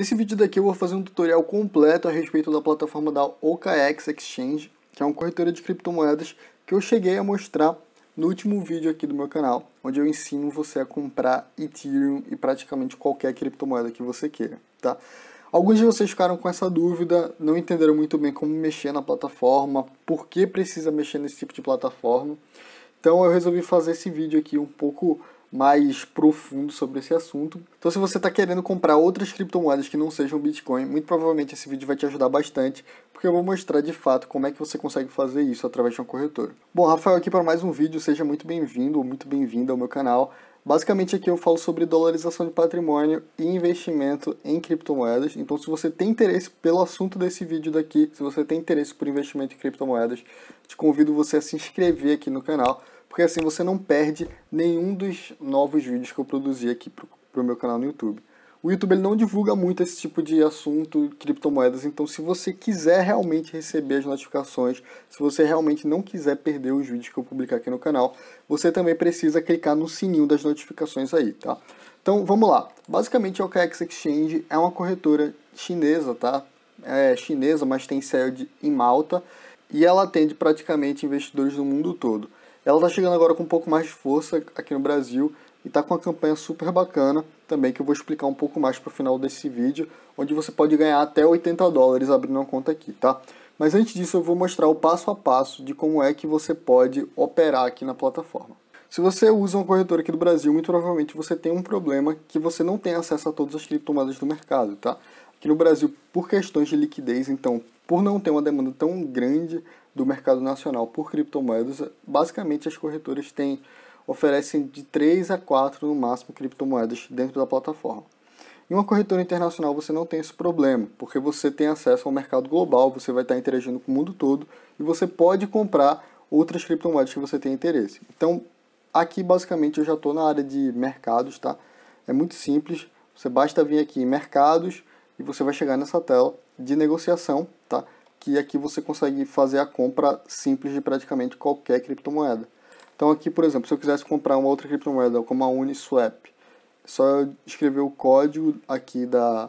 Nesse vídeo daqui eu vou fazer um tutorial completo a respeito da plataforma da OKX Exchange, que é uma corretora de criptomoedas que eu cheguei a mostrar no último vídeo aqui do meu canal, onde eu ensino você a comprar Ethereum e praticamente qualquer criptomoeda que você queira, tá? Alguns de vocês ficaram com essa dúvida, não entenderam muito bem como mexer na plataforma, por que precisa mexer nesse tipo de plataforma. Então eu resolvi fazer esse vídeo aqui um pouco mais profundo sobre esse assunto. Então se você está querendo comprar outras criptomoedas que não sejam Bitcoin, muito provavelmente esse vídeo vai te ajudar bastante, porque eu vou mostrar de fato como é que você consegue fazer isso através de uma corretora. Bom, Rafael aqui para mais um vídeo, seja muito bem-vindo ou muito bem-vinda ao meu canal. Basicamente aqui eu falo sobre dolarização de patrimônio e investimento em criptomoedas. Então se você tem interesse pelo assunto desse vídeo daqui, se você tem interesse por investimento em criptomoedas, te convido você a se inscrever aqui no canal, porque assim você não perde nenhum dos novos vídeos que eu produzi aqui pro meu canal no YouTube. O YouTube ele não divulga muito esse tipo de assunto, criptomoedas, então se você quiser realmente receber as notificações, se você realmente não quiser perder os vídeos que eu publicar aqui no canal, você também precisa clicar no sininho das notificações aí, tá? Então vamos lá. Basicamente a OKX Exchange é uma corretora chinesa, tá? É chinesa, mas tem sede em Malta e ela atende praticamente investidores do mundo todo. Ela tá chegando agora com um pouco mais de força aqui no Brasil e tá com uma campanha super bacana também, que eu vou explicar um pouco mais pro final desse vídeo, onde você pode ganhar até 80 dólares abrindo uma conta aqui, tá? Mas antes disso eu vou mostrar o passo a passo de como é que você pode operar aqui na plataforma. Se você usa uma corretora aqui do Brasil, muito provavelmente você tem um problema que você não tem acesso a todas as criptomoedas do mercado, tá? Aqui no Brasil, por questões de liquidez, então, por não ter uma demanda tão grande do mercado nacional por criptomoedas, basicamente as corretoras oferecem de 3 a 4 no máximo criptomoedas dentro da plataforma. Em uma corretora internacional você não tem esse problema, porque você tem acesso ao mercado global, você vai estar interagindo com o mundo todo e você pode comprar outras criptomoedas que você tem interesse. Então, aqui basicamente eu já estou na área de mercados, tá? É muito simples, você basta vir aqui em mercados e você vai chegar nessa tela de negociação, tá? Que aqui você consegue fazer a compra simples de praticamente qualquer criptomoeda. Então aqui, por exemplo, se eu quisesse comprar uma outra criptomoeda, como a Uniswap, só eu escrever o código aqui da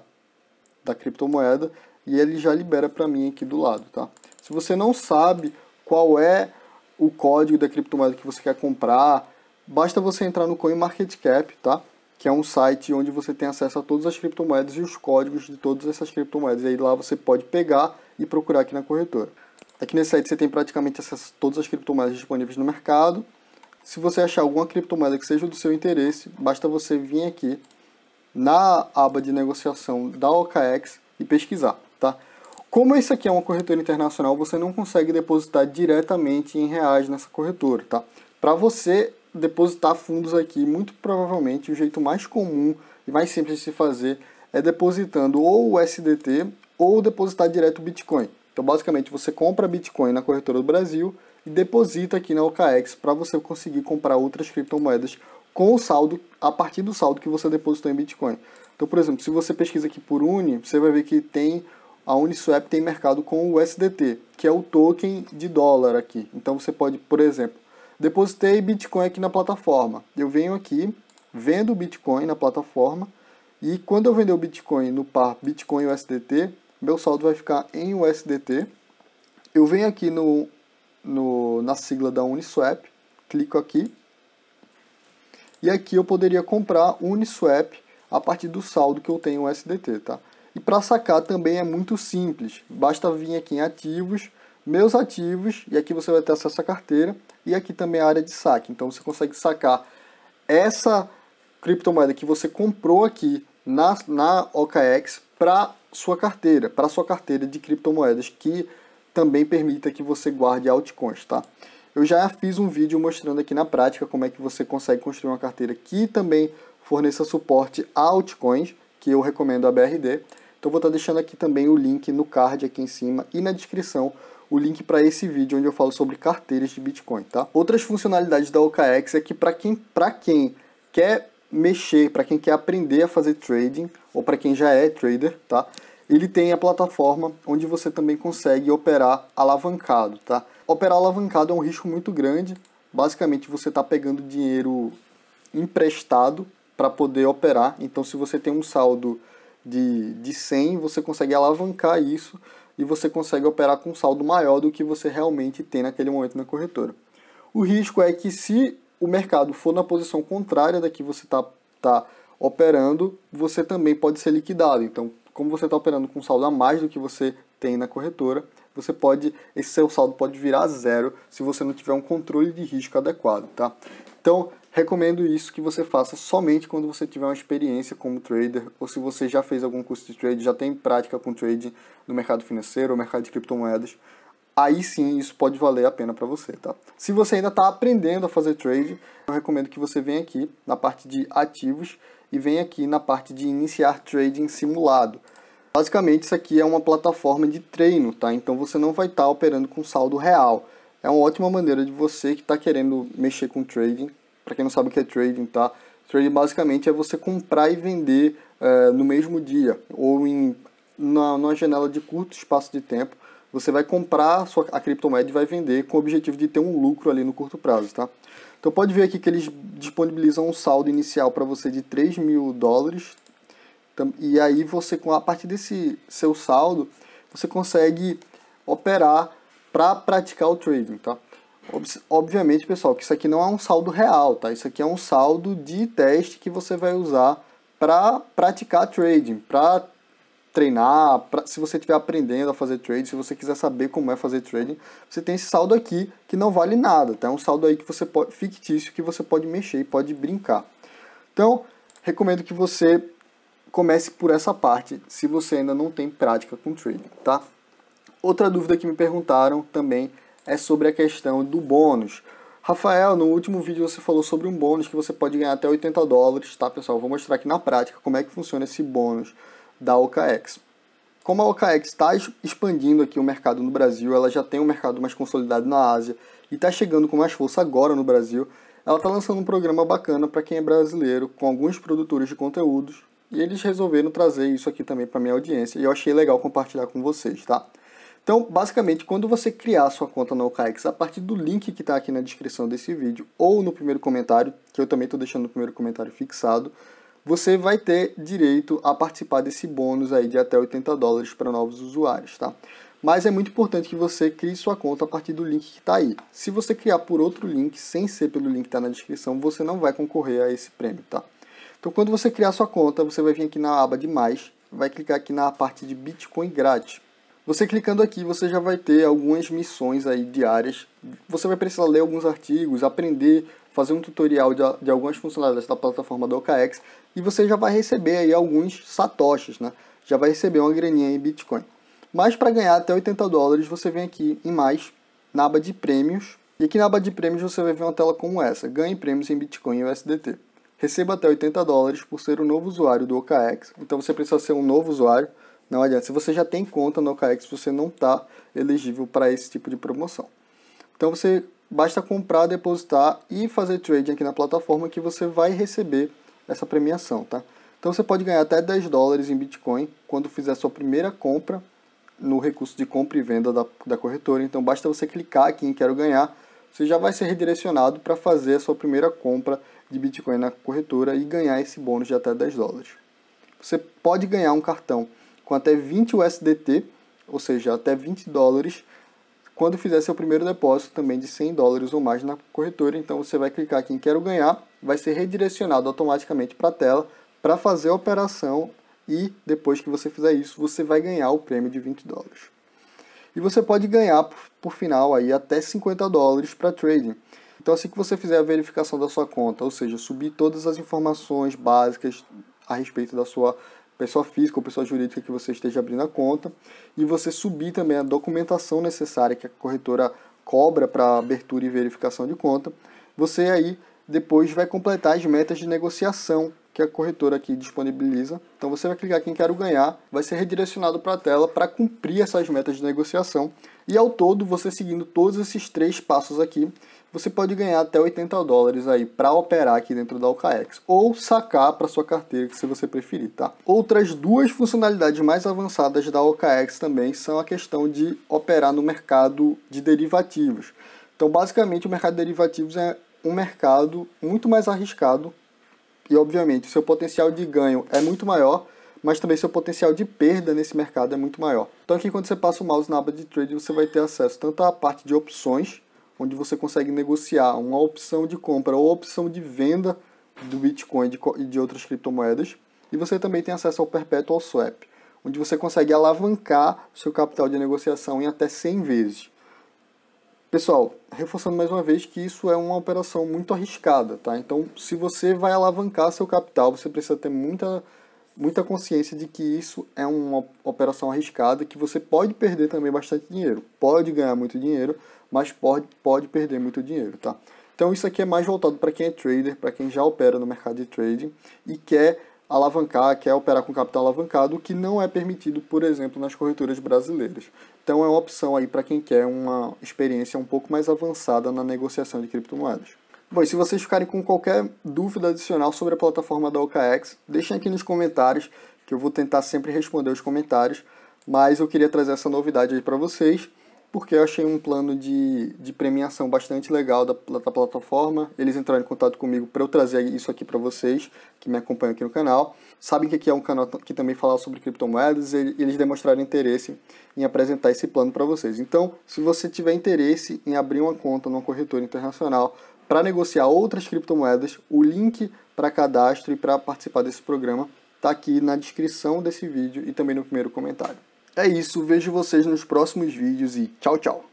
criptomoeda e ele já libera para mim aqui do lado, tá? Se você não sabe qual é o código da criptomoeda que você quer comprar, basta você entrar no CoinMarketCap, tá? Que é um site onde você tem acesso a todas as criptomoedas e os códigos de todas essas criptomoedas. E aí lá você pode pegar e procurar aqui na corretora. Aqui nesse site você tem praticamente acesso a todas as criptomoedas disponíveis no mercado. Se você achar alguma criptomoeda que seja do seu interesse, basta você vir aqui na aba de negociação da OKX e pesquisar, tá? Como isso aqui é uma corretora internacional, você não consegue depositar diretamente em reais nessa corretora, tá? Para você depositar fundos aqui, muito provavelmente o jeito mais comum e mais simples de se fazer é depositando ou o USDT ou depositar direto o Bitcoin. Então basicamente você compra Bitcoin na corretora do Brasil e deposita aqui na OKX para você conseguir comprar outras criptomoedas com o saldo, a partir do saldo que você depositou em Bitcoin. Então, por exemplo, se você pesquisa aqui por Uni, você vai ver que a Uniswap tem mercado com o USDT, que é o token de dólar aqui. Então você pode, por exemplo, depositei Bitcoin aqui na plataforma. Eu venho aqui, vendo o Bitcoin na plataforma e quando eu vender o Bitcoin no par Bitcoin USDT, meu saldo vai ficar em USDT. Eu venho aqui na sigla da Uniswap, clico aqui e aqui eu poderia comprar Uniswap a partir do saldo que eu tenho USDT, tá? E para sacar também é muito simples, basta vir aqui em ativos, meus ativos, e aqui você vai ter acesso à carteira e aqui também a área de saque. Então você consegue sacar essa criptomoeda que você comprou aqui na OKX para sua carteira, de criptomoedas, que também permita que você guarde altcoins, tá? Eu já fiz um vídeo mostrando aqui na prática como é que você consegue construir uma carteira que também forneça suporte a altcoins, que eu recomendo a BRD. Então vou estar deixando aqui também o link no card aqui em cima e na descrição o link para esse vídeo onde eu falo sobre carteiras de Bitcoin, tá? Outras funcionalidades da OKX é que para quem quer mexer, para quem quer aprender a fazer trading ou para quem já é trader, tá? Ele tem a plataforma onde você também consegue operar alavancado, tá? Operar alavancado é um risco muito grande. Basicamente, você está pegando dinheiro emprestado para poder operar. Então, se você tem um saldo de 100, você consegue alavancar isso e você consegue operar com um saldo maior do que você realmente tem naquele momento na corretora. O risco é que se o mercado for na posição contrária da que você está operando, você também pode ser liquidado. Então, como você está operando com um saldo a mais do que você tem na corretora, você pode, esse seu saldo pode virar zero se você não tiver um controle de risco adequado, tá? Então, recomendo isso que você faça somente quando você tiver uma experiência como trader, ou se você já fez algum curso de trade, já tem prática com trade no mercado financeiro ou mercado de criptomoedas, aí sim isso pode valer a pena para você, tá? Se você ainda está aprendendo a fazer trade, eu recomendo que você venha aqui na parte de ativos e venha aqui na parte de iniciar trading simulado. Basicamente isso aqui é uma plataforma de treino, tá? Então você não vai estar operando com saldo real. É uma ótima maneira de você que está querendo mexer com trading. Para quem não sabe o que é trading, tá? Trading basicamente é você comprar e vender no mesmo dia, ou numa janela de curto espaço de tempo. Você vai comprar a criptomoeda e vai vender com o objetivo de ter um lucro ali no curto prazo, tá? Então pode ver aqui que eles disponibilizam um saldo inicial para você de $3.000, e aí você, a partir desse seu saldo, você consegue operar para praticar o trading, tá? Obviamente, pessoal, que isso aqui não é um saldo real, tá? Isso aqui é um saldo de teste que você vai usar para praticar trading, para treinar, se você estiver aprendendo a fazer trade, se você quiser saber como é fazer trading, você tem esse saldo aqui que não vale nada, tá? É um saldo aí que você pode, fictício, que você pode mexer e pode brincar. Então, recomendo que você comece por essa parte, se você ainda não tem prática com trading, tá? Outra dúvida que me perguntaram também é sobre a questão do bônus. Rafael, no último vídeo você falou sobre um bônus que você pode ganhar até $80, tá, pessoal? Vou mostrar aqui na prática como é que funciona esse bônus da OKX. Como a OKX está expandindo aqui o mercado no Brasil, ela já tem um mercado mais consolidado na Ásia e está chegando com mais força agora no Brasil, ela está lançando um programa bacana para quem é brasileiro, com alguns produtores de conteúdos, e eles resolveram trazer isso aqui também para minha audiência, e eu achei legal compartilhar com vocês, tá? Então, basicamente, quando você criar sua conta na OKX, a partir do link que está aqui na descrição desse vídeo, ou no primeiro comentário, que eu também estou deixando no primeiro comentário fixado, você vai ter direito a participar desse bônus aí de até $80 para novos usuários, tá? Mas é muito importante que você crie sua conta a partir do link que está aí. Se você criar por outro link, sem ser pelo link que está na descrição, você não vai concorrer a esse prêmio, tá? Então, quando você criar sua conta, você vai vir aqui na aba de mais, vai clicar aqui na parte de Bitcoin grátis. Você clicando aqui, você já vai ter algumas missões aí diárias. Você vai precisar ler alguns artigos, aprender, fazer um tutorial de algumas funcionalidades da plataforma da OKX. E você já vai receber aí alguns satoshis, né? Já vai receber uma graninha em Bitcoin. Mas para ganhar até $80, você vem aqui em mais, na aba de prêmios. E aqui na aba de prêmios você vai ver uma tela como essa. Ganhe prêmios em Bitcoin e USDT. Receba até $80 por ser um novo usuário do OKX. Então você precisa ser um novo usuário. Não adianta, se você já tem conta no OKX, você não está elegível para esse tipo de promoção. Então você basta comprar, depositar e fazer trading aqui na plataforma que você vai receber essa premiação, tá? Então você pode ganhar até $10 em Bitcoin quando fizer a sua primeira compra no recurso de compra e venda da corretora. Então basta você clicar aqui em Quero Ganhar, você já vai ser redirecionado para fazer a sua primeira compra de Bitcoin na corretora e ganhar esse bônus de até $10. Você pode ganhar um cartão com até 20 USDT, ou seja, até $20, quando fizer seu primeiro depósito também de $100 ou mais na corretora. Então você vai clicar aqui em Quero Ganhar, vai ser redirecionado automaticamente para a tela, para fazer a operação, e depois que você fizer isso, você vai ganhar o prêmio de $20. E você pode ganhar, por final, aí, até $50 para trading. Então assim que você fizer a verificação da sua conta, ou seja, subir todas as informações básicas a respeito da sua pessoa física ou pessoa jurídica que você esteja abrindo a conta, e você subir também a documentação necessária que a corretora cobra para abertura e verificação de conta, você aí depois vai completar as metas de negociação que a corretora aqui disponibiliza. Então você vai clicar aqui em Quero Ganhar, vai ser redirecionado para a tela para cumprir essas metas de negociação, e ao todo, você seguindo todos esses três passos aqui, você pode ganhar até $80 aí para operar aqui dentro da OKX, ou sacar para sua carteira, que se você preferir, tá? Outras duas funcionalidades mais avançadas da OKX também são a questão de operar no mercado de derivativos. Então, basicamente, o mercado de derivativos é um mercado muito mais arriscado e, obviamente, o seu potencial de ganho é muito maior, mas também seu potencial de perda nesse mercado é muito maior. Então aqui quando você passa o mouse na aba de trade, você vai ter acesso tanto à parte de opções, onde você consegue negociar uma opção de compra ou opção de venda do Bitcoin e de outras criptomoedas, e você também tem acesso ao Perpetual Swap, onde você consegue alavancar seu capital de negociação em até 100 vezes. Pessoal, reforçando mais uma vez que isso é uma operação muito arriscada, tá? Então, se você vai alavancar seu capital, você precisa ter muita consciência de que isso é uma operação arriscada, que você pode perder também bastante dinheiro. Pode ganhar muito dinheiro, mas pode perder muito dinheiro, tá? Então, isso aqui é mais voltado para quem é trader, para quem já opera no mercado de trading e quer alavancar, quer operar com capital alavancado, o que não é permitido, por exemplo, nas corretoras brasileiras. Então é uma opção aí para quem quer uma experiência um pouco mais avançada na negociação de criptomoedas. Bom, e se vocês ficarem com qualquer dúvida adicional sobre a plataforma da OKX, deixem aqui nos comentários, que eu vou tentar sempre responder os comentários, mas eu queria trazer essa novidade aí para vocês, porque eu achei um plano de premiação bastante legal da plataforma. Eles entraram em contato comigo para eu trazer isso aqui para vocês, que me acompanham aqui no canal. Sabem que aqui é um canal que também fala sobre criptomoedas, e eles demonstraram interesse em apresentar esse plano para vocês. Então, se você tiver interesse em abrir uma conta numa corretora internacional para negociar outras criptomoedas, o link para cadastro e para participar desse programa está aqui na descrição desse vídeo e também no primeiro comentário. É isso, vejo vocês nos próximos vídeos e tchau, tchau!